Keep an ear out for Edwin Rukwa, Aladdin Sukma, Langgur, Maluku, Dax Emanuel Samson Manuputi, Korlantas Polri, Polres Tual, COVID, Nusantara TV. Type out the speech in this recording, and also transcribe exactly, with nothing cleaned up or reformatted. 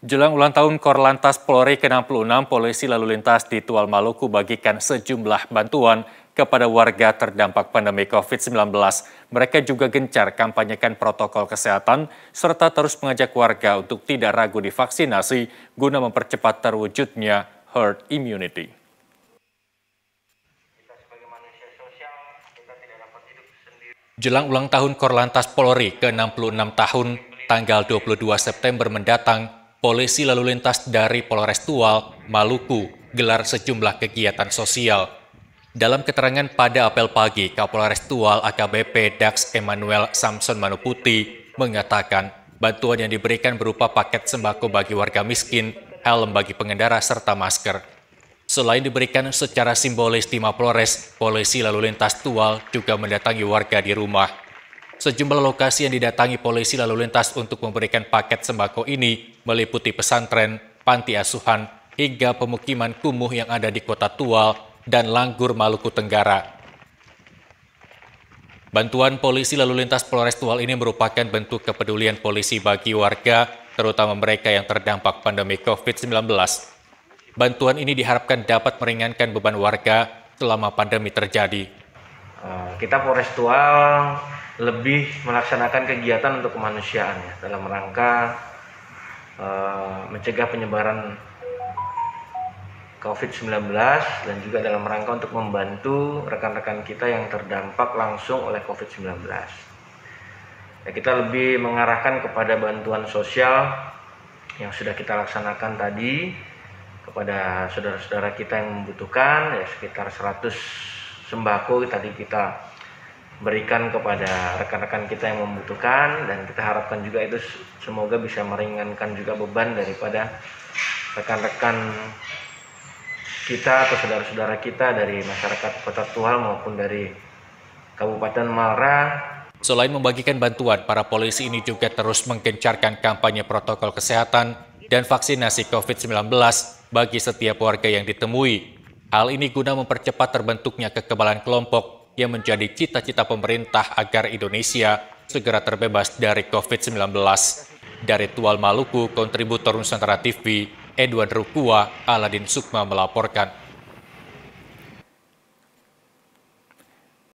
Jelang ulang tahun Korlantas Polri ke enam puluh enam, polisi lalu lintas di Tual Maluku bagikan sejumlah bantuan kepada warga terdampak pandemi COVID sembilan belas. Mereka juga gencar kampanyekan protokol kesehatan serta terus mengajak warga untuk tidak ragu divaksinasi guna mempercepat terwujudnya herd immunity. Jelang ulang tahun Korlantas Polri ke enam puluh enam tahun, tanggal dua puluh dua September mendatang, polisi lalu lintas dari Polres Tual, Maluku, gelar sejumlah kegiatan sosial. Dalam keterangan pada apel pagi, Kapolres Tual A K B P Dax Emanuel Samson Manuputi mengatakan bantuan yang diberikan berupa paket sembako bagi warga miskin, helm bagi pengendara, serta masker. Selain diberikan secara simbolis di Mapolres, polisi lalu lintas Tual juga mendatangi warga di rumah. Sejumlah lokasi yang didatangi polisi lalu lintas untuk memberikan paket sembako ini meliputi pesantren, panti asuhan, hingga pemukiman kumuh yang ada di Kota Tual dan Langgur, Maluku Tenggara. Bantuan polisi lalu lintas Polres Tual ini merupakan bentuk kepedulian polisi bagi warga, terutama mereka yang terdampak pandemi COVID sembilan belas. Bantuan ini diharapkan dapat meringankan beban warga selama pandemi terjadi. Kita Polres Tual lebih melaksanakan kegiatan untuk kemanusiaan ya, dalam rangka uh, mencegah penyebaran COVID sembilan belas dan juga dalam rangka untuk membantu rekan-rekan kita yang terdampak langsung oleh COVID sembilan belas. Ya, kita lebih mengarahkan kepada bantuan sosial yang sudah kita laksanakan tadi kepada saudara-saudara kita yang membutuhkan, ya sekitar seratus sembako tadi kita berikan kepada rekan-rekan kita yang membutuhkan, dan kita harapkan juga itu semoga bisa meringankan juga beban daripada rekan-rekan kita atau saudara-saudara kita dari masyarakat Kota Tual maupun dari Kabupaten Mara. Selain membagikan bantuan, para polisi ini juga terus menggencarkan kampanye protokol kesehatan dan vaksinasi COVID sembilan belas bagi setiap warga yang ditemui. Hal ini guna mempercepat terbentuknya kekebalan kelompok yang menjadi cita-cita pemerintah agar Indonesia segera terbebas dari COVID sembilan belas. Dari Tual Maluku, kontributor Nusantara T V, Edwin Rukwa, Aladdin Sukma melaporkan.